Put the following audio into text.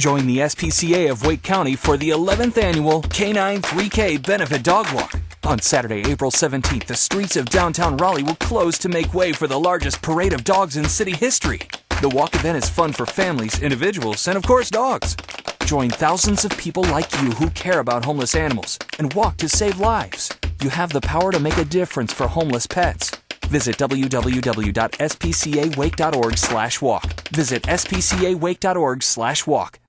Join the SPCA of Wake County for the 11th annual K9 3K Benefit Dog Walk. On Saturday, April 17th, the streets of downtown Raleigh will close to make way for the largest parade of dogs in city history. The walk event is fun for families, individuals, and of course, dogs. Join thousands of people like you who care about homeless animals and walk to save lives. You have the power to make a difference for homeless pets. Visit www.spcawake.org/walk. Visit spcawake.org/walk.